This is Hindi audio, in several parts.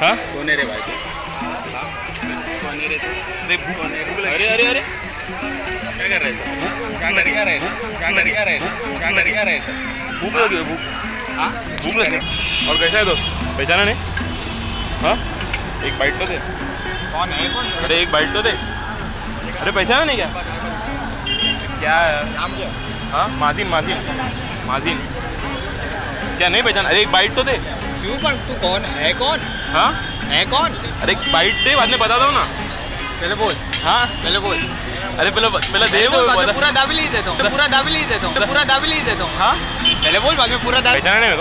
हाँ कोने रे भाई कोने रे अरे अरे अरे क्या कर रहे सर भूख लगी है और कैसा है दोस्त पहचाना नहीं हाँ एक बाइट तो दे कौन है अरे एक बाइट तो दे अरे पहचाना नहीं क्या नाम क्या हाँ माजीन क्या नहीं पहचाना अरे एक बाइट तो दे क्यों पर तू कौन हाँ है कौन अरे एक बाइट दे बाद में बता दो ना पहले बोल हाँ अरे पहले दे वो पूरा दाबी ही देता हूँ हाँ पहले बोल बाद में पूरा दाबी पहचाना नहीं मेरे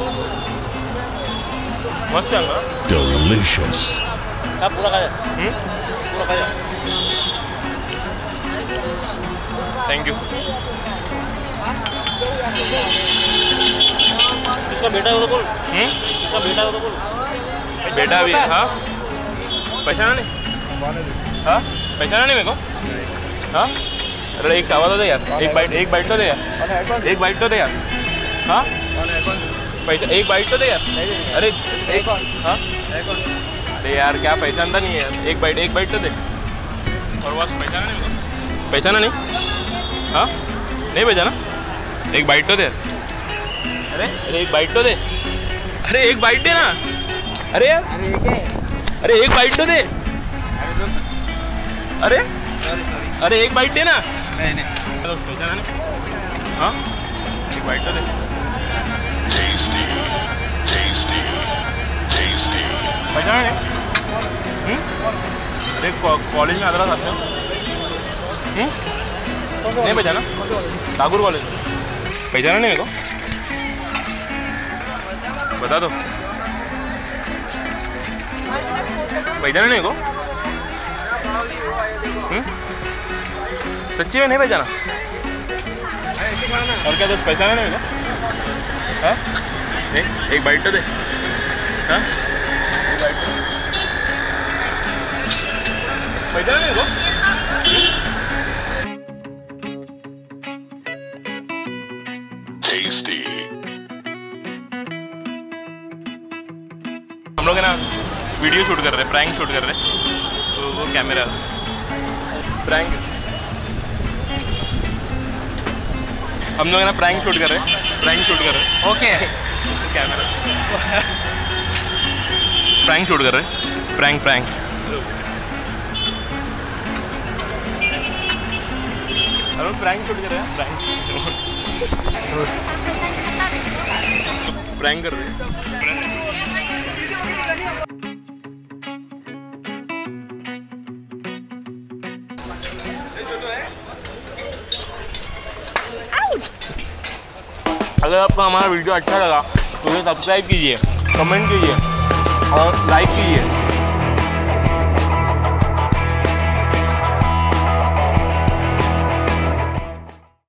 को नहीं मस्त है ना? Delicious. क्या पूरा खाया? पूरा खाया. Thank you. इसका बेटा हो तो बोल. इसका बेटा हो तो बोल. बेटा भी हाँ. पहचाना नहीं? हाँ? पहचाना नहीं मेरे को? हाँ? अरे एक चावल तो दे यार. एक बाइट तो दे यार. हाँ पहचान एक बाइट तो दे यार अरे एक हाँ अरे यार क्या पहचानता नहीं है यार एक बाइट तो दे और बस पहचाना नहीं हाँ नहीं पहचाना एक बाइट तो दे अरे एक बाइट तो दे अरे एक बाइट दे ना अरे यार अरे एक बाइट तो दे अरे अरे एक बाइट दे ना नहीं पहचाना नहीं हाँ एक बाइट तो दे tasty पहचाना नहीं अरे कॉलेज में आदरा था नहीं पहचाना ठाकुर कॉलेज पहचाना नहीं मेरे को बता दो पहचाना नहीं मेरे को सच्ची में नहीं पहचाना और क्या दोस्त पहचाना नहीं मेरे को हाँ एक बाइट तो दे हाँ पहचाना नहीं वो टेस्टी हम लोग है ना वीडियो शूट कर रहे हैं प्रैंक शूट कर रहे हैं तो वो कैमरा प्रैंक हम लोग है ना प्रैंक शूट कर रहे हैं ओके कैमरा प्रैंक शूट कर रहे हैं प्रैंक अरुण प्रैंक शूट कर रहे हैं प्रैंक कर रहे हैं अगर आपको हमारा वीडियो अच्छा लगा तो सब्सक्राइब कीजिए, कमेंट कीजिए और लाइक कीजिए।